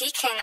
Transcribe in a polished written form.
Deacon.